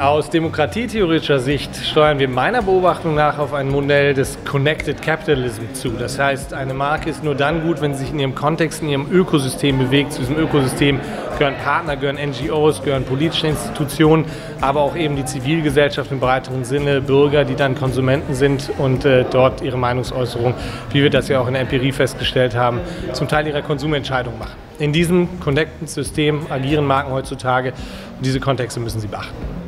Aus demokratietheoretischer Sicht steuern wir meiner Beobachtung nach auf ein Modell des Connected Capitalism zu. Das heißt, eine Marke ist nur dann gut, wenn sie sich in ihrem Kontext, in ihrem Ökosystem bewegt. Zu diesem Ökosystem gehören Partner, gehören NGOs, gehören politische Institutionen, aber auch eben die Zivilgesellschaft im breiteren Sinne, Bürger, die dann Konsumenten sind und dort ihre Meinungsäußerung, wie wir das ja auch in der Empirie festgestellt haben, zum Teil ihrer Konsumentscheidung machen. In diesem Connected-System agieren Marken heutzutage und diese Kontexte müssen sie beachten.